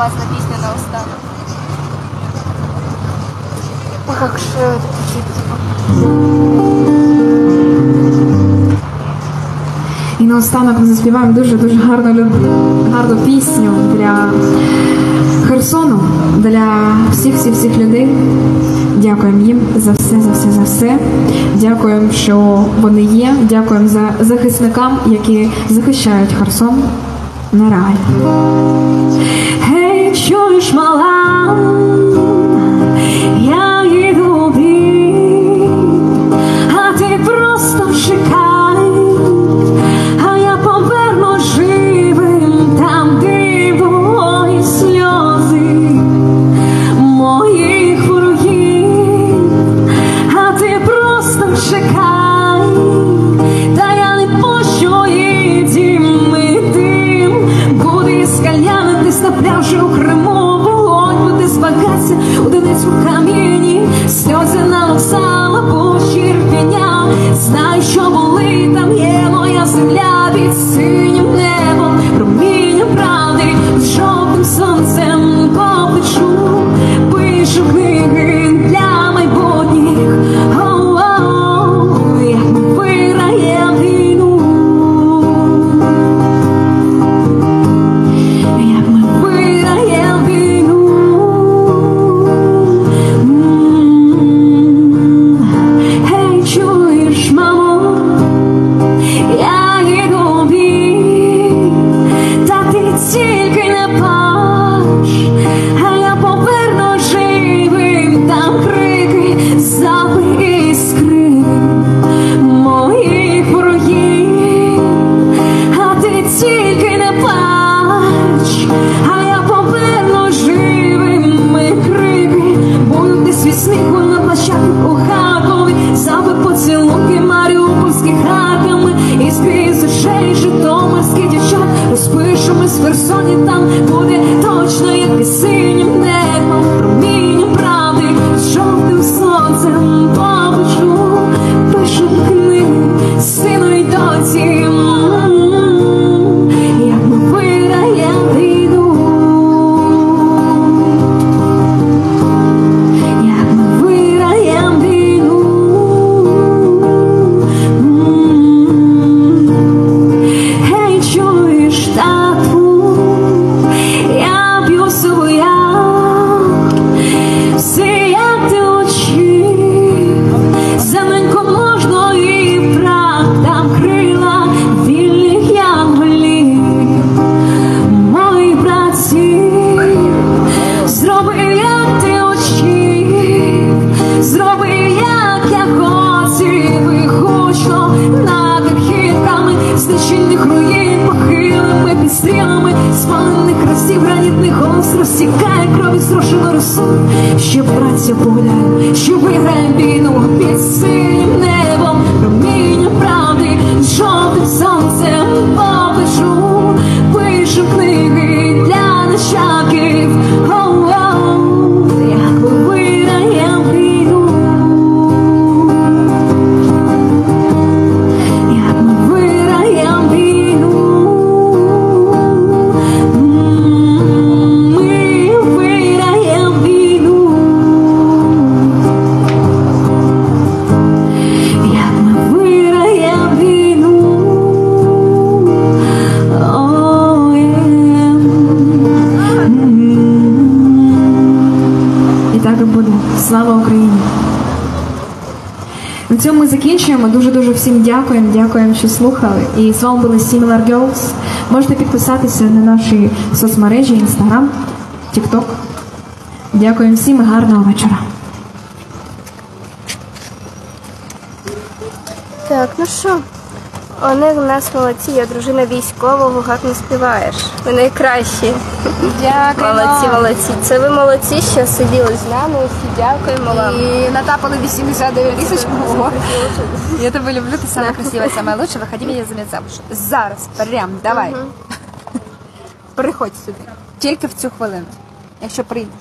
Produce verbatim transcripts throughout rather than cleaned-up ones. вас написано на устах. А как же это типа? І наостанок ми заспіваємо дуже-дуже гарну, гарну пісню для Херсону, для всіх-всіх-всіх людей. Дякуємо їм за все, за все, за все. Дякуємо, що вони є. Дякуємо за захисникам, які захищають Херсон нереально. Гей, чуєш, мала? Я йду бій, а ти просто чекай. Дуже-дуже всім дякуємо, дякуємо, що слухали. І з вами були Similar Girls. Можете підписатися на наші соцмережі, Instagram, TikTok. Дякуємо всім і гарного вечора. Так, ну що? Вони у нас молодці. Я дружина військового, гарно співаєш. Ви найкращі. Дякую. Молодці, молодці. Це ви молодці, що сиділи з нами. Усі дякуємо вам. І натапали вісімдесят дев'ятку. Я тебе люблю, ти сама красива, сама лучша. Виходи мене за мене замуж. Зараз, прям, давай. Приходь сюди. Тільки в цю хвилину. Якщо прийдеш.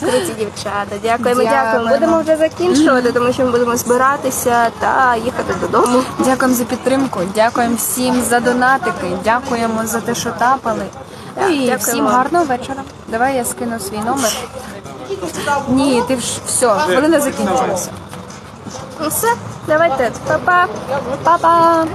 Круті дівчата, дякуємо, дякуємо. Будемо вже закінчувати, тому що ми будемо збиратися та їхати додому. Дякуємо за підтримку, дякуємо всім за донатики, дякуємо за те, що тапали. Ну і всім гарного вечора. Давай я скину свій номер. Ні, ти ж все, хвилина закінчилася. Ну все, давайте, па-па. Па-па.